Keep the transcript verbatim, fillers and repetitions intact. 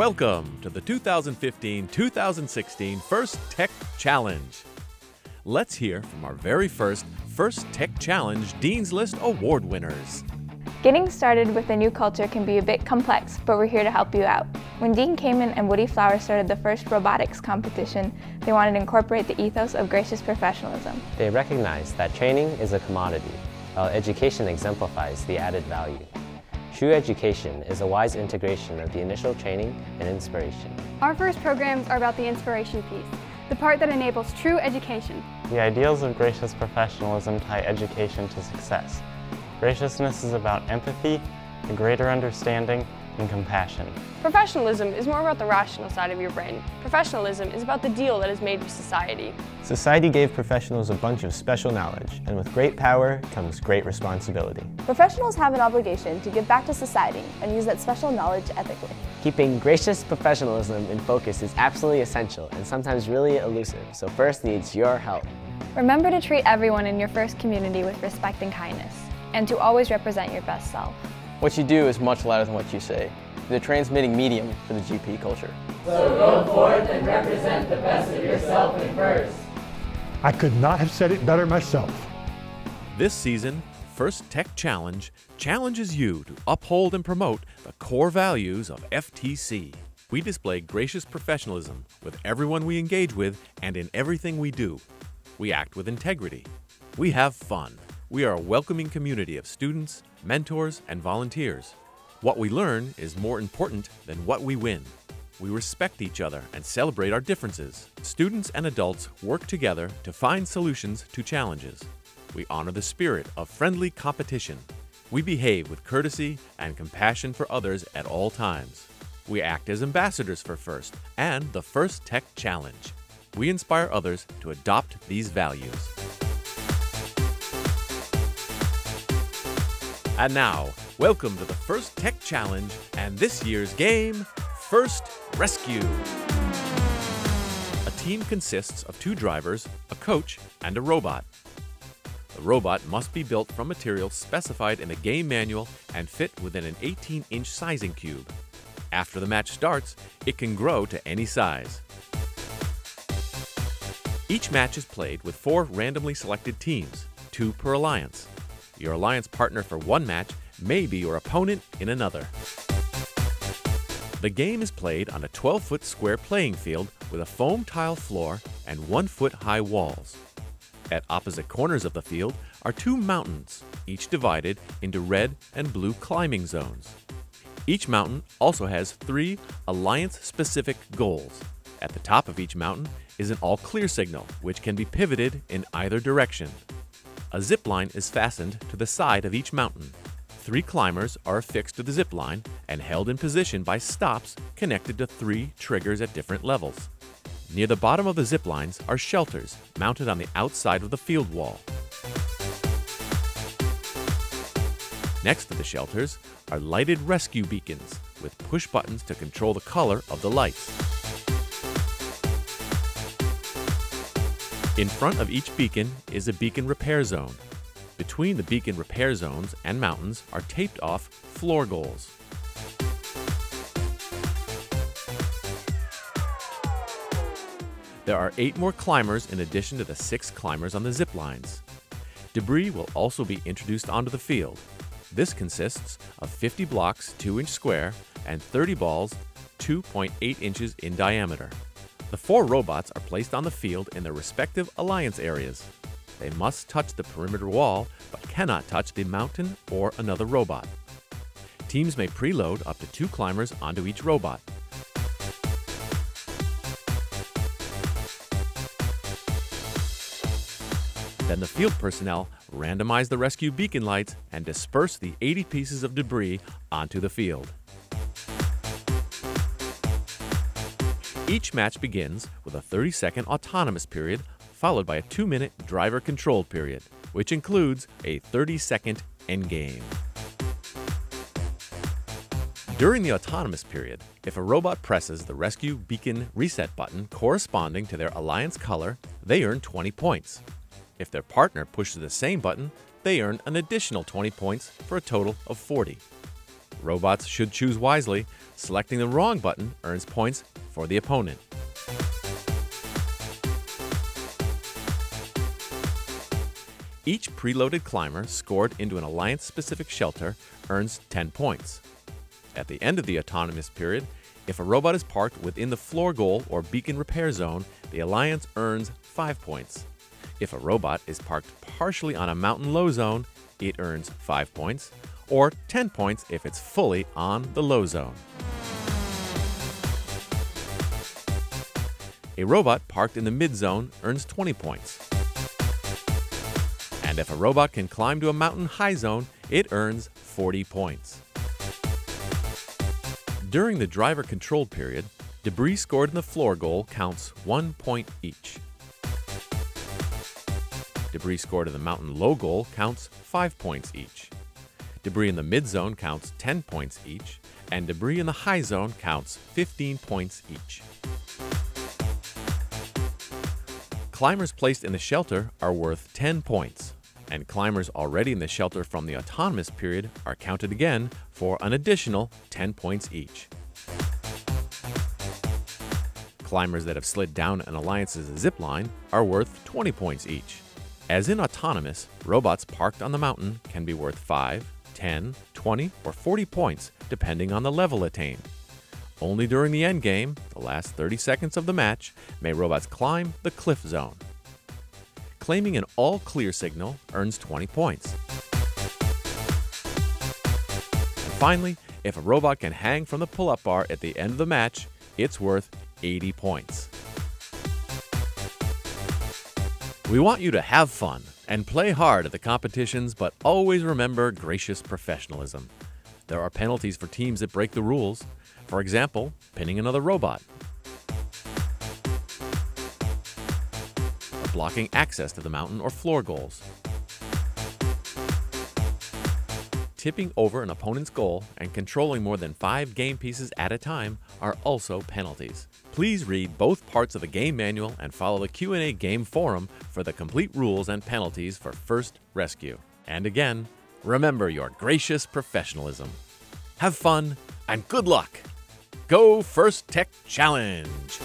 Welcome to the two thousand fifteen two thousand sixteen FIRST Tech Challenge. Let's hear from our very first FIRST Tech Challenge Dean's List Award winners. Getting started with a new culture can be a bit complex, but we're here to help you out. When Dean Kamen and Woody Flower started the FIRST Robotics Competition, they wanted to incorporate the ethos of gracious professionalism. They recognized that training is a commodity, while education exemplifies the added value. True education is a wise integration of the initial training and inspiration. Our FIRST programs are about the inspiration piece, the part that enables true education. The ideals of gracious professionalism tie education to success. Graciousness is about empathy, a greater understanding, and compassion. Professionalism is more about the rational side of your brain. Professionalism is about the deal that is made with society. Society gave professionals a bunch of special knowledge, and with great power comes great responsibility. Professionals have an obligation to give back to society and use that special knowledge ethically. Keeping gracious professionalism in focus is absolutely essential and sometimes really elusive, so FIRST needs your help. Remember to treat everyone in your FIRST community with respect and kindness, and to always represent your best self. What you do is much louder than what you say. You're the transmitting medium for the G P culture. So go forth and represent the best of yourself in FIRST. I could not have said it better myself. This season, FIRST Tech Challenge challenges you to uphold and promote the core values of F T C. We display gracious professionalism with everyone we engage with and in everything we do. We act with integrity. We have fun. We are a welcoming community of students, mentors, and volunteers. What we learn is more important than what we win. We respect each other and celebrate our differences. Students and adults work together to find solutions to challenges. We honor the spirit of friendly competition. We behave with courtesy and compassion for others at all times. We act as ambassadors for FIRST and the FIRST Tech Challenge. We inspire others to adopt these values. And now, welcome to the FIRST Tech Challenge and this year's game, FIRST Res-Q. A team consists of two drivers, a coach, and a robot. The robot must be built from materials specified in the game manual and fit within an eighteen inch sizing cube. After the match starts, it can grow to any size. Each match is played with four randomly selected teams, two per alliance. Your alliance partner for one match may be your opponent in another. The game is played on a twelve foot square playing field with a foam tile floor and one foot high walls. At opposite corners of the field are two mountains, each divided into red and blue climbing zones. Each mountain also has three alliance-specific goals. At the top of each mountain is an all-clear signal, which can be pivoted in either direction. A zip line is fastened to the side of each mountain. Three climbers are affixed to the zip line and held in position by stops connected to three triggers at different levels. Near the bottom of the zip lines are shelters mounted on the outside of the field wall. Next to the shelters are lighted rescue beacons with push buttons to control the color of the lights. In front of each beacon is a beacon repair zone. Between the beacon repair zones and mountains are taped off floor goals. There are eight more climbers in addition to the six climbers on the zip lines. Debris will also be introduced onto the field. This consists of fifty blocks two inch square and thirty balls two point eight inches in diameter. The four robots are placed on the field in their respective alliance areas. They must touch the perimeter wall, but cannot touch the mountain or another robot. Teams may preload up to two climbers onto each robot. Then the field personnel randomize the rescue beacon lights and disperse the eighty pieces of debris onto the field. Each match begins with a thirty second autonomous period, followed by a two minute driver-controlled period, which includes a thirty second endgame. During the autonomous period, if a robot presses the rescue beacon reset button corresponding to their alliance color, they earn twenty points. If their partner pushes the same button, they earn an additional twenty points for a total of forty. Robots should choose wisely. Selecting the wrong button earns points for the opponent. Each preloaded climber scored into an alliance-specific shelter earns ten points. At the end of the autonomous period, if a robot is parked within the floor goal or beacon repair zone, the alliance earns five points. If a robot is parked partially on a mountain low zone, it earns five points, or ten points if it's fully on the low zone. A robot parked in the mid zone earns twenty points. And if a robot can climb to a mountain high zone, it earns forty points. During the driver-controlled period, debris scored in the floor goal counts one point each. Debris scored in the mountain low goal counts five points each. Debris in the mid zone counts ten points each, and debris in the high zone counts fifteen points each. Climbers placed in the shelter are worth ten points, and climbers already in the shelter from the autonomous period are counted again for an additional ten points each. Climbers that have slid down an alliance's zip line are worth twenty points each. As in autonomous, robots parked on the mountain can be worth five, ten, twenty, or forty points depending on the level attained. Only during the endgame, the last thirty seconds of the match, may robots climb the cliff zone. Claiming an all-clear signal earns twenty points. And finally, if a robot can hang from the pull-up bar at the end of the match, it's worth eighty points. We want you to have fun and play hard at the competitions, but always remember gracious professionalism. There are penalties for teams that break the rules. For example, pinning another robot, or blocking access to the mountain or floor goals, tipping over an opponent's goal, and controlling more than five game pieces at a time are also penalties. Please read both parts of the game manual and follow the Q and A game forum for the complete rules and penalties for FIRST Res-Q. And again, remember your gracious professionalism. Have fun and good luck! Go FIRST Tech Challenge!